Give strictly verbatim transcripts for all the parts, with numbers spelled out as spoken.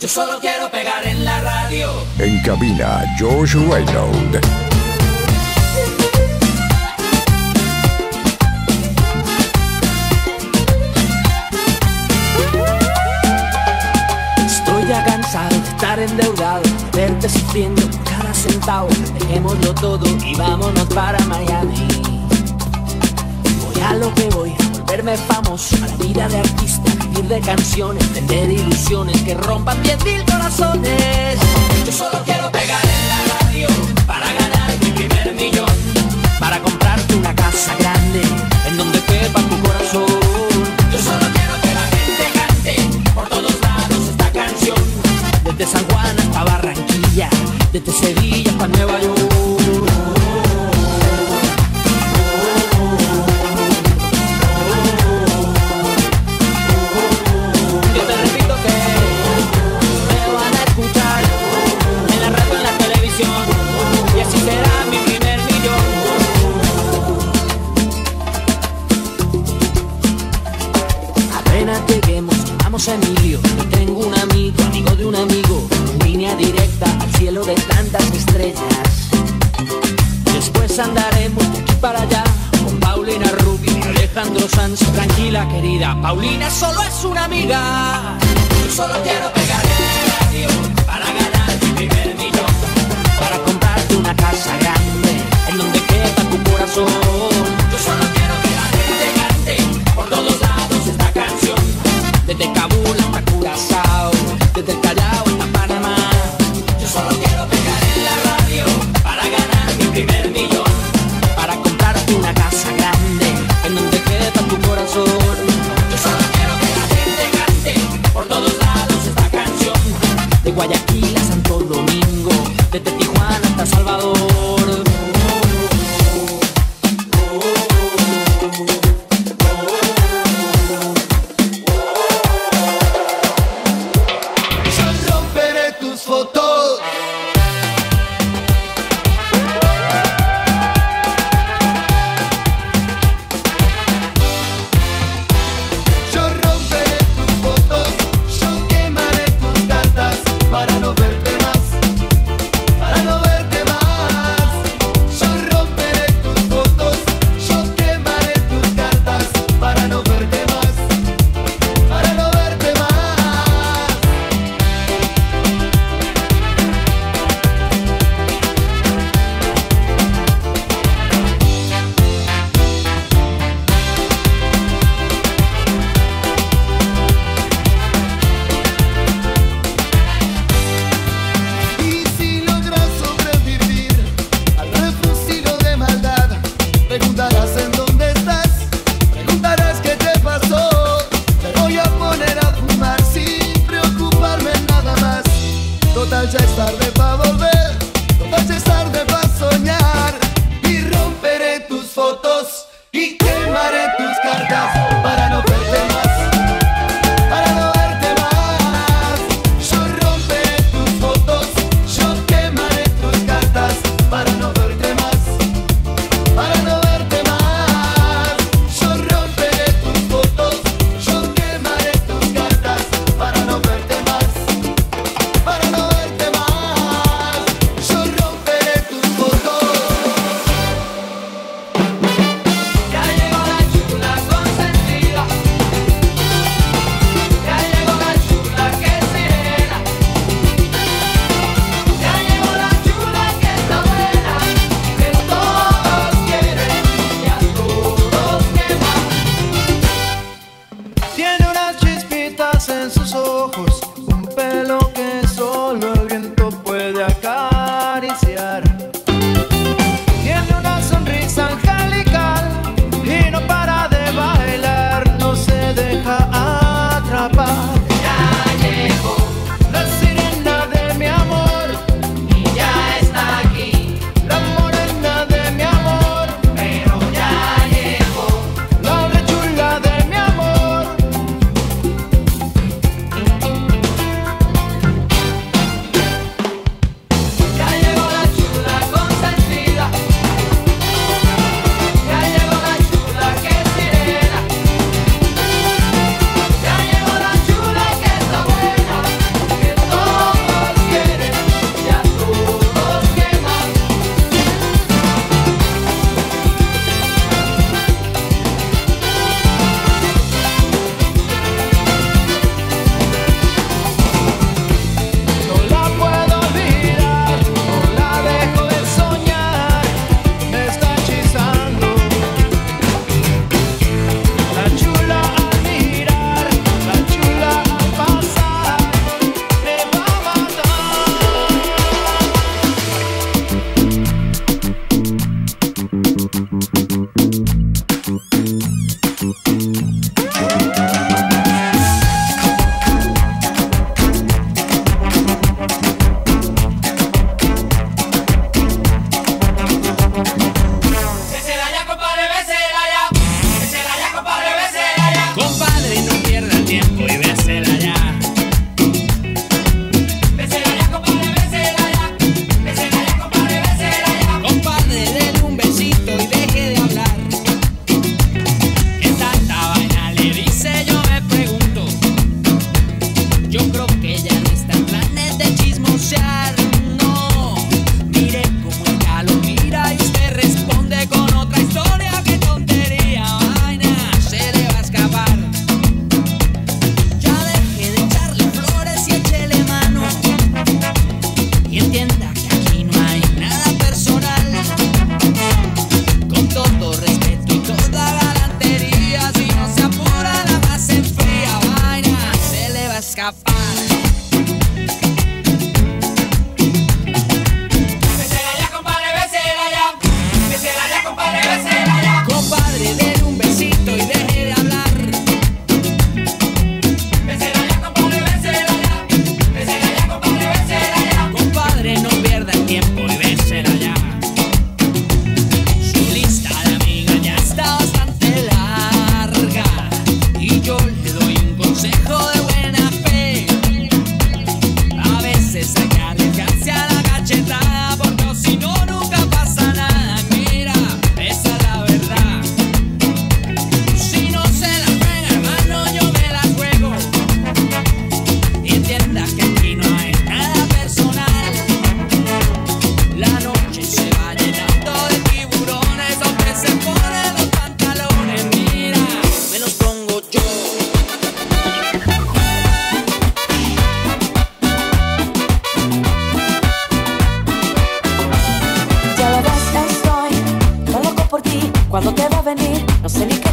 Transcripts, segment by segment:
Yo solo quiero pegar en la radio. En cabina, George Reynold. Estoy ya cansado de estar endeudado, verte sufriendo cada centavo. Dejémoslo todo y vámonos para Miami. Voy a lo que voy, a volverme famoso, a la vida de artista, de canciones, vender ilusiones que rompan diez mil corazones. Yo solo quiero pegar en la radio para ganar mi primer millón, para comprarte una casa grande en donde quepa tu corazón. Yo solo quiero que la gente cante por todos lados esta canción, desde San Juan hasta Barranquilla, desde Sevilla hasta Nueva York. Lleguemos, vamos a Emilio. Yo tengo un amigo, amigo de un amigo, línea directa al cielo de tantas estrellas. Después andaremos de aquí para allá con Paulina Rubio y Alejandro Sanz. Tranquila querida, Paulina solo es una amiga. Yo solo quiero pegar en el radio para ganar mi primer millón, para comprarte una casa grande en donde quepa tu corazón. Yo solo quiero que la gente cante por todos lados esta canción, desde Kabul hasta Curazao, desde el Callao hasta Panamá. Yo solo quiero pegar en la radio para ganar mi primer millón, para comprarte una casa grande en donde quepa tu corazón. Yo solo quiero que la gente cante por todos lados esta canción, de Guayaquil a Santo Domingo, desde Tijuana hasta Salvador. Total ya es tarde para volver, total ya es tarde para soñar, y romperé tus fotos y quemaré tus cartas para no verte más, para no verte más. Yo romperé tus fotos, yo quemaré tus cartas para no verte más, para no verte más. Yo romperé tus fotos, yo quemaré tus cartas para no verte más, para no verte más.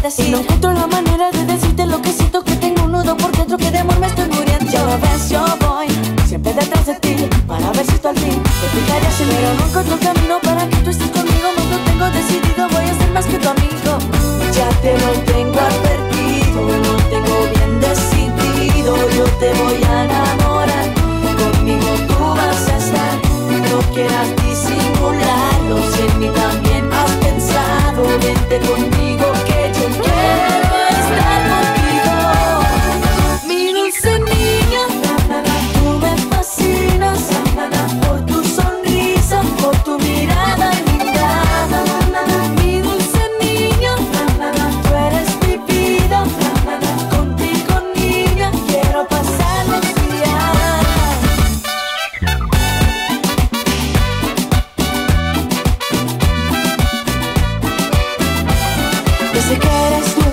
decir. No encuentro la manera de decirte lo que siento, que tengo un nudo por dentro, que de amor me estoy muriendo. Ya lo ves, yo voy siempre detrás de ti, para ver si tú al fin te fijarías en mí. Pero no encuentro camino para que tú estés conmigo, no lo tengo decidido, voy a ser más que tu amigo. Ya te lo tengo advertido, lo tengo bien decidido, yo te voy a enamorar, conmigo tú vas a estar. No quieras disimularlo, en mí también has pensado, vente conmigo que yo quiero estar contigo. Mi dulce niña, na, na, na, tú me fascinas, na, na, na, por tu sonrisa, por tu mirada y mi mirada. Na, na, na, mi dulce niña, na, na, na, tú eres mi vida, na, na, na, contigo niña, quiero pasar los días. Sé que eres tú,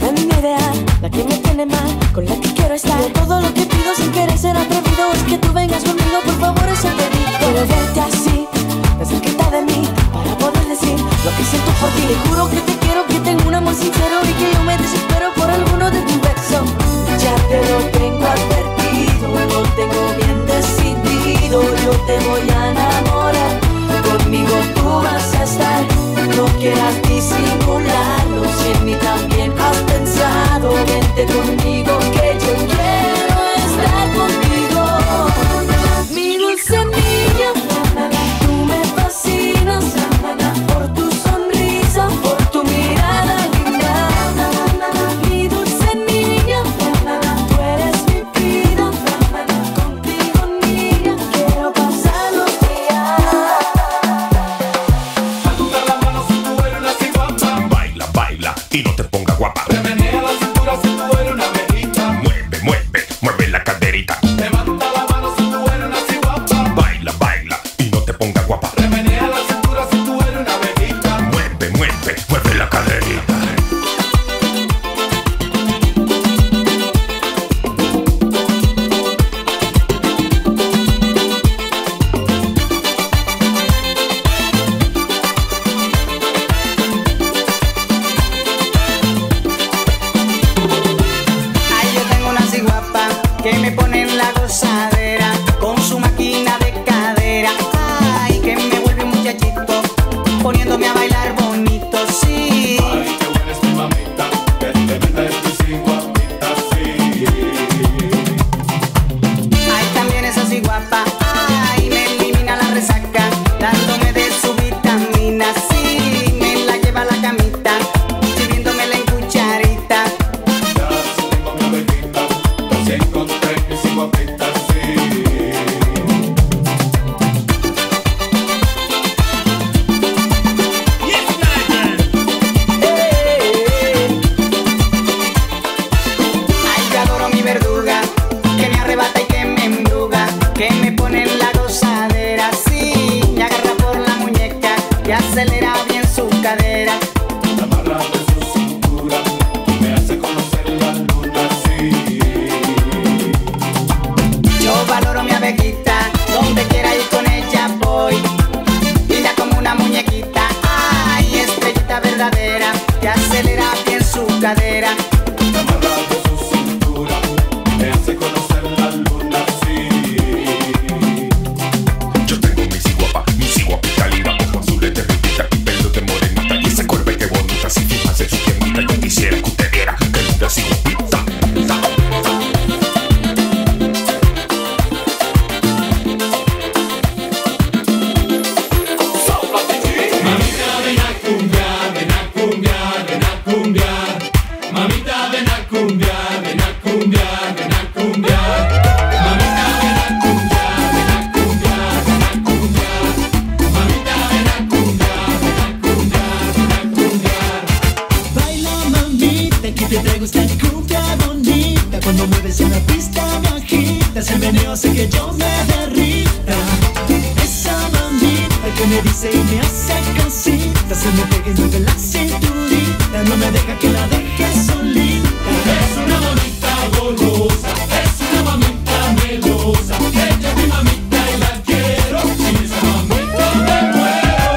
la niña ideal, la que me tiene mal, con la que quiero estar. De todo lo que pido sin querer ser atrevido es que tú vengas conmigo, por favor, eso te digo. Quiero verte así, tan cerquita de mí, para poder decir lo que siento por ti. Te juro que te quiero, que tengo un amor sincero y que yo me desespero por alguno de tus versos. Ya te lo tengo advertido, lo tengo bien decidido, yo te voy a enamorar, conmigo tú vas a estar. No quieras disimularlo, si en mí también has pensado, vente conmigo que yo quiero estar contigo. Mi dulce niña, na, na, na, tú me fascinas, na, na, na, por tu sonrisa, por tu mirada linda. Na, na, na, mi dulce niña, na, na, na, tú eres mi vida, na, na, na, contigo niña, quiero pasar los días. Y no te pongas guapa. Te menea la cintura si tú eres una abejita. Mueve, mueve, mueve la caderita. Levanta la mano si tú eres una ciguapa. Baila, baila y no te pongas guapa. Te menea la cintura si tú eres una abejita. Mueve, mueve, mueve la caderita. Que me ponen la gozadera con su máquina de cadera. Ay, que me vuelve un muchachito poniéndome a bailar bonito, sí. Ay, qué buena es mi mamita, que tremenda es tu ciguapita, sí. Ay, también esa ciguapa, ay, me elimina la resaca dándome de su vitamina, sí. Me la lleva a la camita sirviéndomela en cucharita. Acelera bien su cadera, la amarra de su cintura, me hace conocer la luna, sí. Yo valoro mi abejita, donde quiera ir con ella voy, linda como una muñequita, ay, estrellita verdadera, que acelera bien su cadera, la amarra de su cintura, me hace conocer la luna, sí. Yo tengo mi ciguapa, mi ciguapita linda, ojo azul de terrible. El meneo hace que yo me derrita. Esa mamita que me dice y me hace cosita, se me pega y mueve la cinturita, no me deja que la deje solita. Es una mamita golosa, es una mamita melosa, ella es mi mamita y la quiero, sin esa mamita me muero.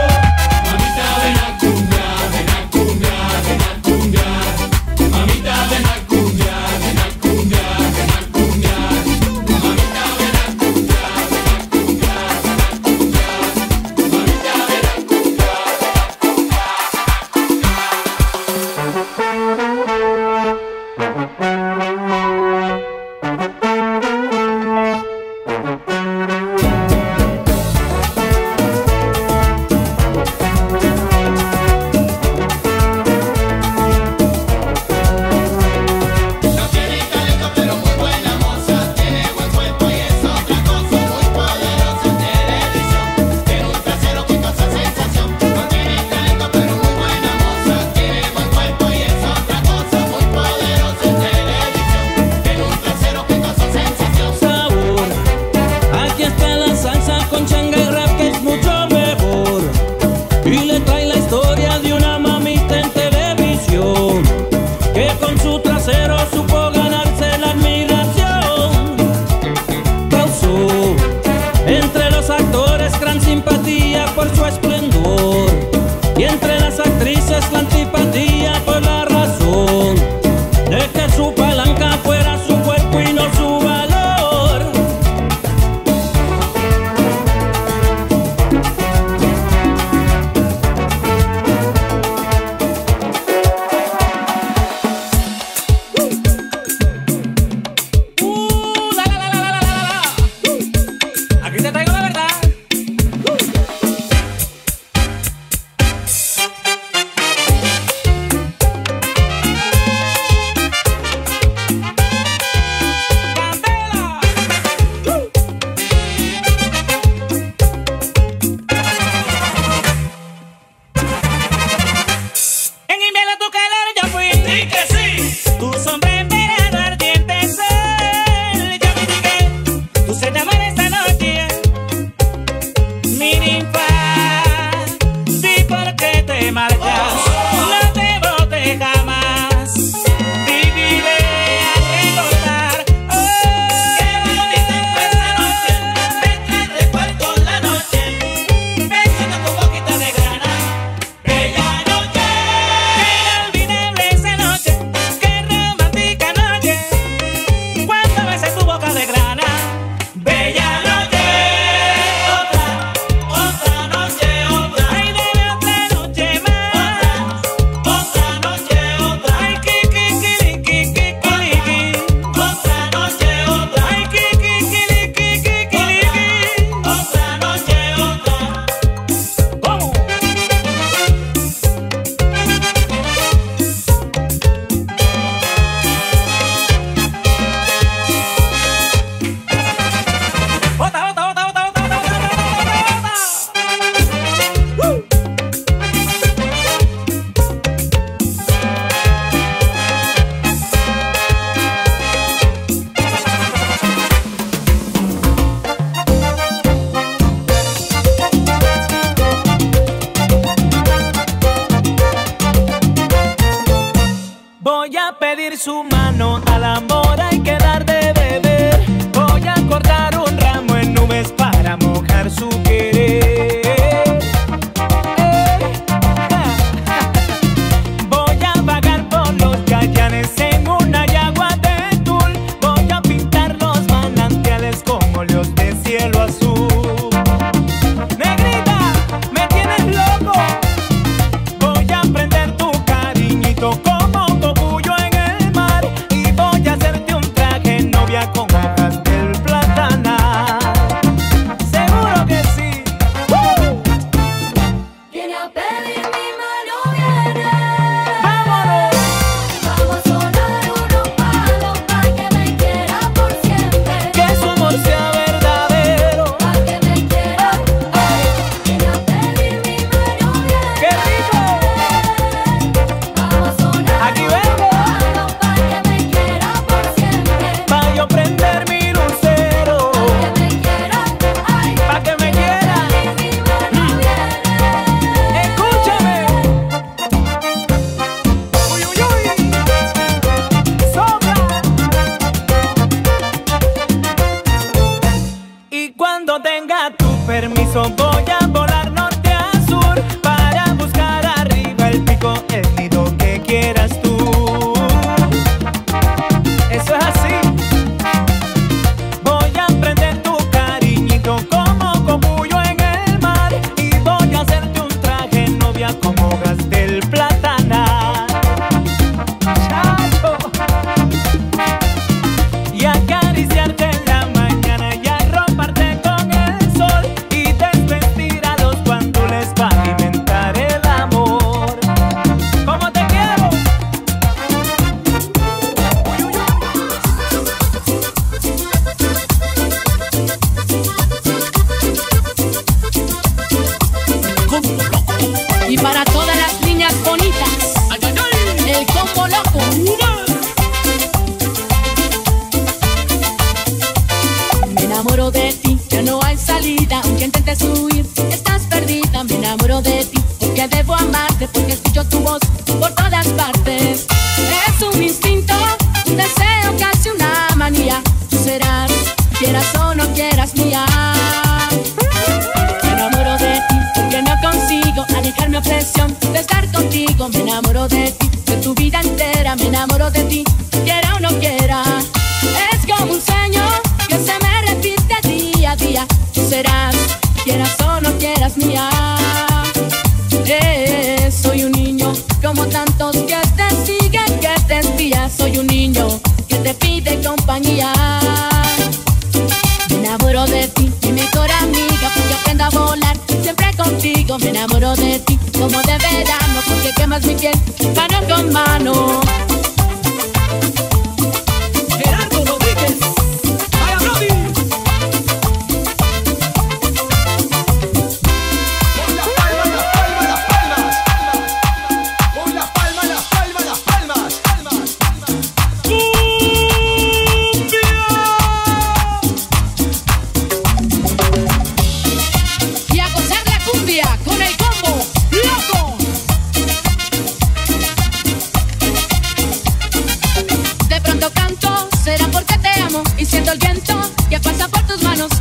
Mamita ven a cumbiar, ven a cumbiar, ven a cumbiar. cuando tenga tu permiso voy a volar norte a sur para buscar arriba el pico, el nido que quieras tú. Eso es así. Voy a prender tu cariñito como cogullo en el mar y voy a hacerte un traje novia como hojas del plátano. Chato. Y acariciarte en la mañana y arroparte con el sol y desvestir a los guandules para alimentar el amor. ¡Cómo te quiero! Y para todas las niñas bonitas, el combo loco. De ti, ya no hay salida, aunque intentes huir, estás perdida. Me enamoro de ti, porque debo amarte, porque escucho tu voz por todas partes. Es un instinto, un deseo, casi una manía. Tú serás, quieras o no quieras, mía. Me enamoro de ti, porque no consigo alejar mi obsesión de estar contigo. Me enamoro de ti, de tu vida entera. Me enamoro de ti, quiera o no quiera. Es como un sueño que se me día, tú serás, quieras o no quieras, mía. Eh, soy un niño como tantos que te siguen, que te espían. Soy un niño que te pide compañía. Me enamoro de ti, mi mejor amiga, porque aprendo a volar siempre contigo. Me enamoro de ti como de verano, porque quemas mi piel mano con mano.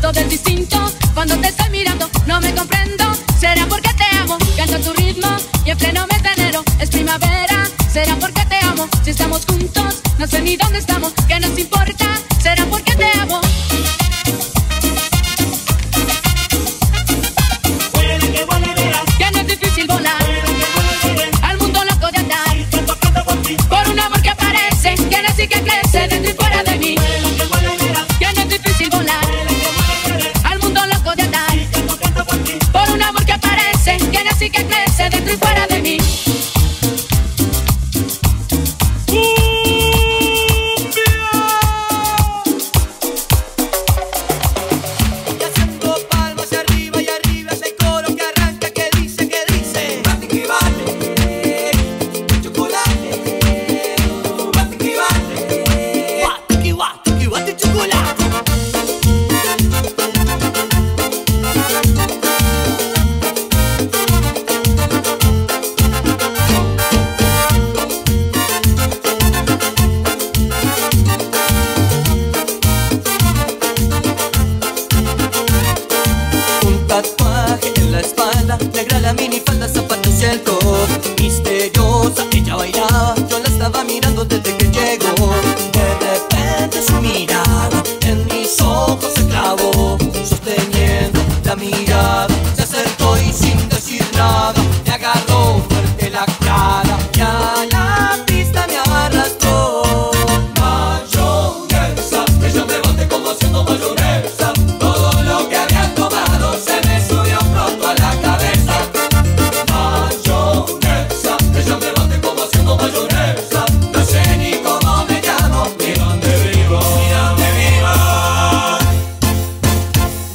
Todo es distinto cuando te estoy mirando, no me comprendo. Será porque te amo, canto tu ritmo y en pleno mes de enero es primavera. Será porque te amo, si estamos juntos no sé ni dónde estamos, ¿qué nos importa? Será porque te amo. Ya no es difícil volar, al mundo loco de andar, por un amor que aparece, que nace y que crece dentro y fuera de mí. Que crece dentro y fuera de mí.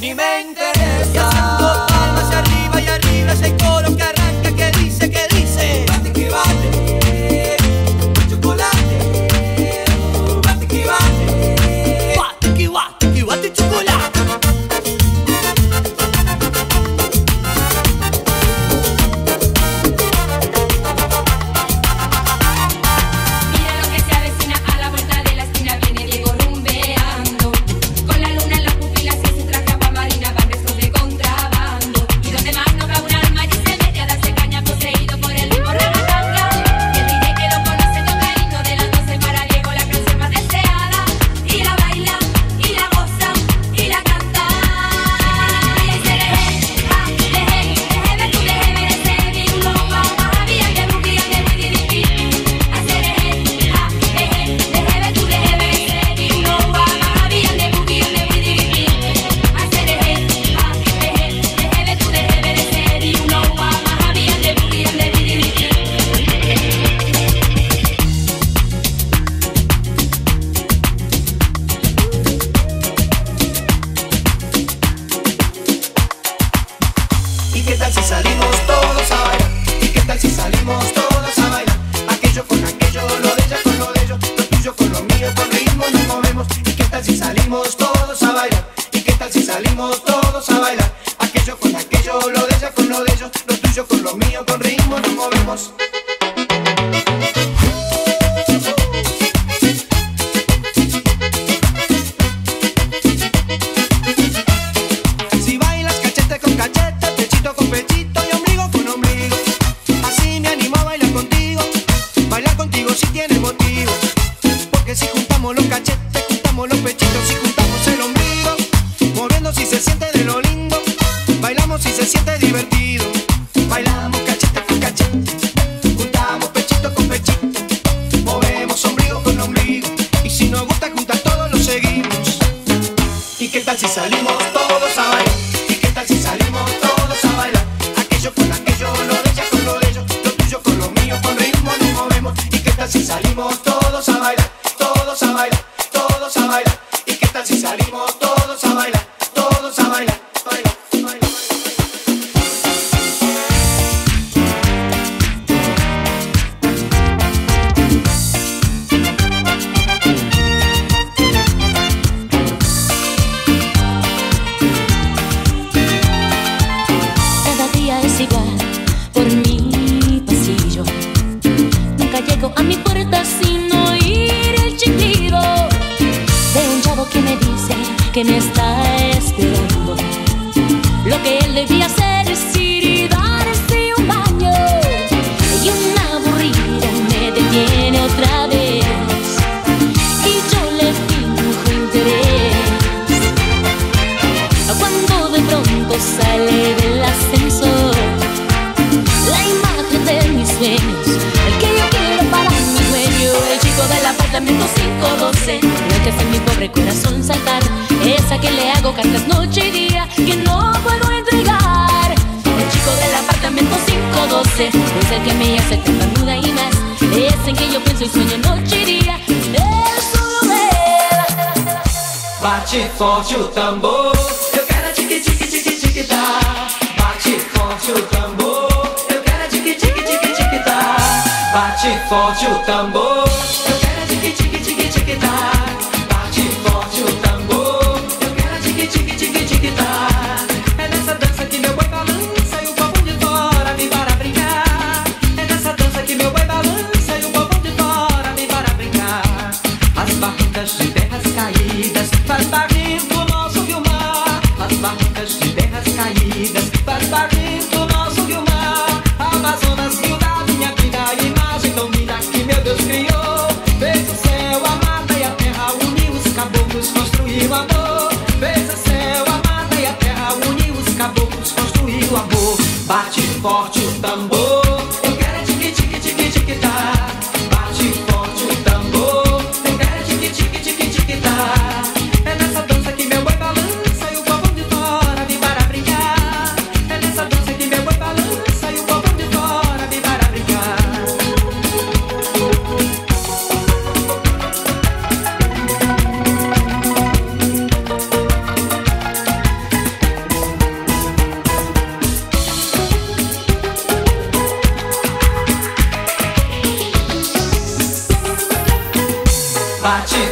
Ni me interesa. ritmo todos a bailar. Aquello con aquello, lo de ella con lo de ellos, lo tuyo con lo mío, con ritmo nos movemos. Si salimos todos a bailar, ¿y qué tal si salimos todos a bailar? Aquello con aquello, lo de ella con lo de ellos, lo tuyo con lo mío, con ritmo nos movemos. ¿Y qué tal si salimos todos a bailar, todos a bailar, todos a bailar? ¿Y qué tal si salimos todos a bailar, todos a bailar? Que me está esperando. Lo que él debía hacer es ir y darse un baño. Y una aburrida me detiene otra vez y yo le finjo interés. Cuando de pronto sale del ascensor la imagen de mis sueños, el que yo quiero para mi dueño, el chico del apartamento cinco doce, lo que fue mi pobre corazón saltar. Esa que le hago cartas noche y día que no puedo entregar. El chico del apartamento cinco doce es el que me hace tan muda y más. Es en que yo pienso y sueño noche y día. Es solo él. Bate con su tambor, eu quero chiqui chiqui chiqui chiquita. Bate con su tambor, eu quero chiqui chiqui chiqui chiquita. Bate con su tambor, eu quero chiqui chiqui chiqui chiquita.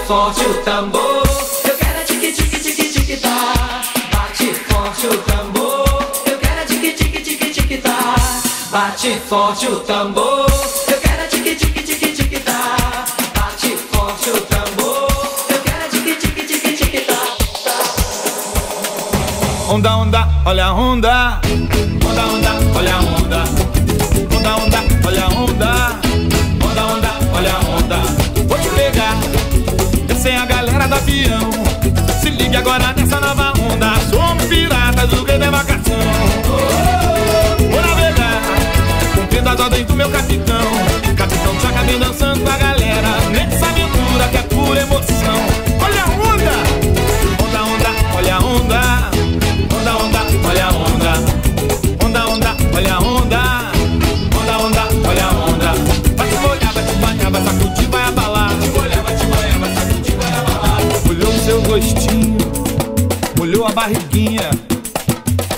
Forte o tambor, eu quero tiqui tiqui tiqui tiqui tá. Bate forte o tambor, eu quero tiqui tiqui tiqui tiqui tá. Bate forte o tambor, eu quero tiqui tiqui tiqui tiqui tá. Bate forte o tambor, eu quero tiqui tiqui tiqui tiqui tá. Onda onda, olha a onda. Onda onda, olha a onda. Onda onda, olha a onda. Onda onda, olha a onda. Vou te pegar. Sem a galera do avião, se ligue agora nessa nova onda. Somos piratas do rei da embarcação. Vou navegar, cumprindo as ordens do meu capitão. Capitão Tchaca vem dançando com a galera nessa aventura que é pura emoção. Olha a onda! Onda, onda, olha a onda. Onda, onda, olha a onda. Onda, onda, olha a onda. Onda, onda, olha a onda. Vai te molhar, vai te banhar, vai sacudir, vai abalar. Seu rostinho, molhou a barriguinha,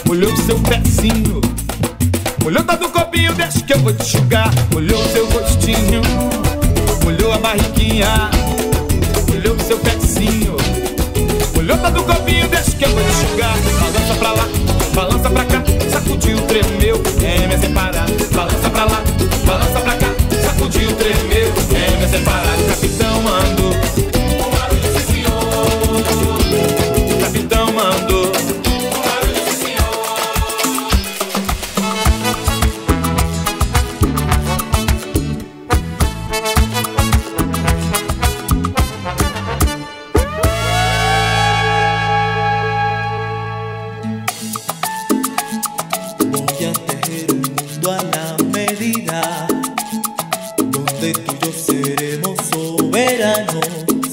molhou o seu pezinho, molhou todo o copinho, deixa que eu vou te enxugar. Molhou seu rostinho, molhou a barriguinha, molhou o seu pezinho, molhou Levanta do corpinho, deixa que eu vou te enxugar. Balança pra lá, balança pra cá, sacudiu, tremeu, é minha separada. Balança pra lá, balança pra cá, sacudiu, tremeu, é minha separada. Capitão mandou, o barulho do senhor. Capitão mandou, o barulho do senhor. Voy a tejer un mundo a la medida, donde tú y yo seremos soberanos,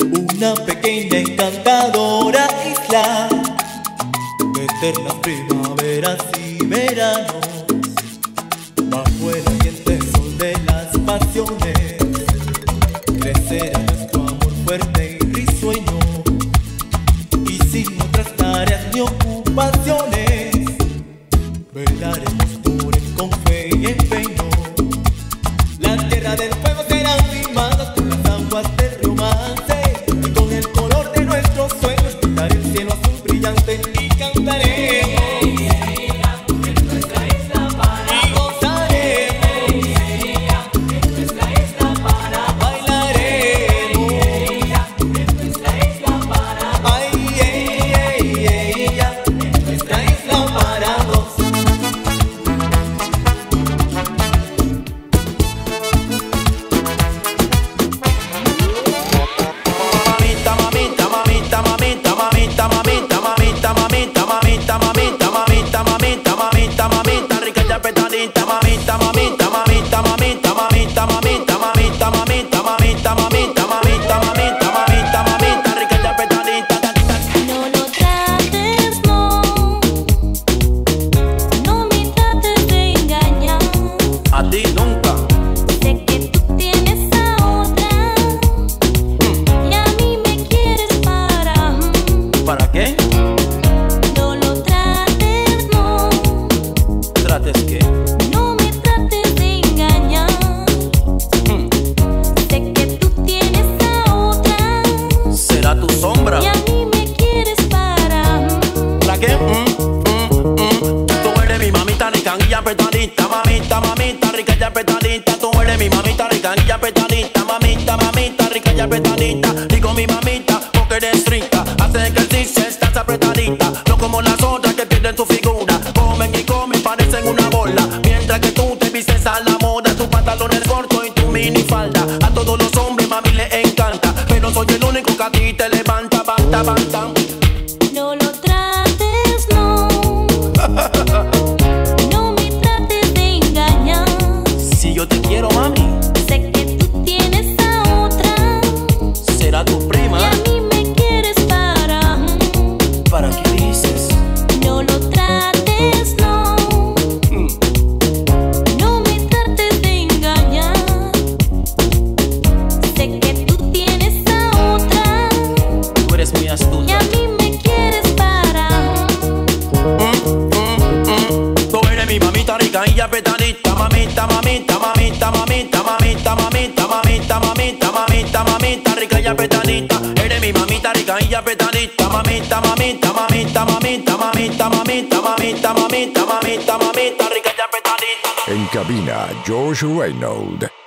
una pequeña encantadora isla de eternas primaveras y veranos, bajo el ardiente sol de las pasiones, crecerá nuestro amor fuerte y risueño, y sin otras tareas ni ocupaciones, velaremos por él con fe y empeño. La tierra del fuego será mimada con las aguas del romance, y con el color de nuestros sueños pintaré el cielo azul brillante y cantaré. En nuestra isla para y gozaré. En nuestra isla para bailaremos. En nuestra isla para ay, ay, ay, ay, ay. En nuestra isla para dos. En cabina, George Reynold.